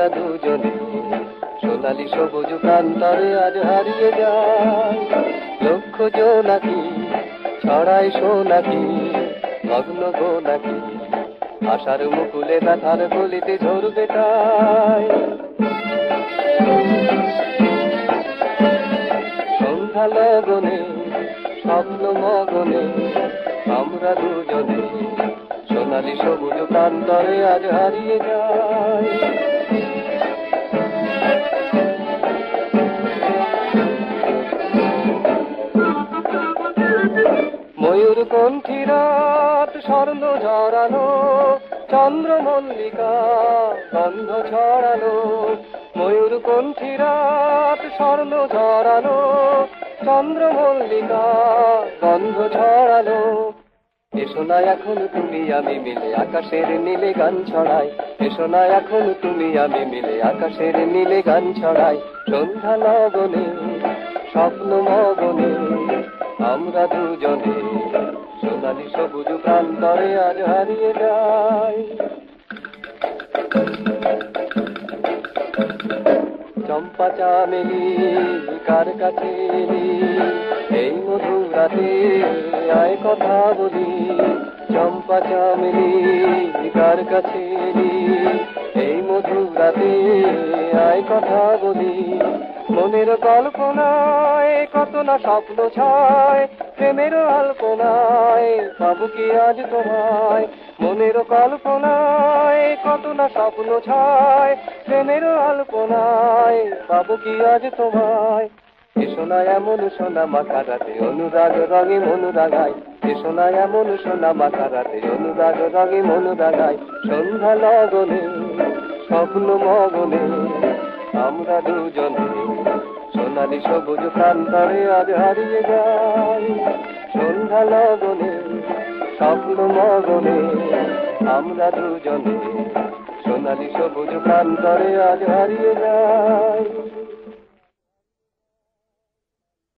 তারা দুজনে সোনালি সবুজ প্রান্তরে আজ হারিয়ে যায়। লক্ষ জো নাকি ছড়াই সোনাকি মগ্ন গো নাকি আশার মুকুলে ব্যথার গলিতে ঝরবে তাই। সন্ধ্যা লগনে স্বপ্ন মগনে আমরা দুজনে সোনালি সবুজ প্রান্তরে আজ হারিয়ে যায়। ময়ূর কণ্ঠী রাত স্বর্ণ ঝরানো চন্দ্রমল্লিকা গন্ধ ছড়ানো। ময়ূর কণ্ঠী রাত স্বর্ণ ঝরানো চন্দ্রমল্লিকা গন্ধ ছড়ানো। এসো না এখন তুমি আমি মিলে আকাশের নীলে গান ছড়াই। এসো না এখন তুমি আমি মিলে আকাশের নীলে গান ছড়াই। সন্ধ্যা লগনে স্বপ্ন মগনে আমরা দুজনে সোনালি সবুজ প্রান্তরে আজ হারিয়ে যাই। চম্পা চামেলি কার কাছে এই মধুর রাতে আয় কথা বলি। চম্পা চামেলি কার কাছে এই মধুর রাতে আয় কথা বলি। মনের কল্পনায় কত না স্বপ্ন ছায় প্রেমের আলপনায় পাবো কি আজ তোমায়। মনের কল্পনায় কত না স্বপ্ন ছায় প্রেমের আলপনায় পাবো কি আজ তোমায়। এ সোনা এমন সোনা মাখা রাতে অনুরাগ রঙে মন রাগায়। এ সোনা এমন সোনা মাখা রাতে অনুরাগ রঙে মন রাগায়। সন্ধ্যা লগনে স্বপ্ন মগনে আমরা দুজনে সোনালি সবুজ প্রান্তরে আজ হারিয়ে যাই। সন্ধ্যা লগনে স্বপ্ন মগনে আমরা দুজনে সোনালি সবুজ প্রান্তরে আজ হারিয়ে যাই।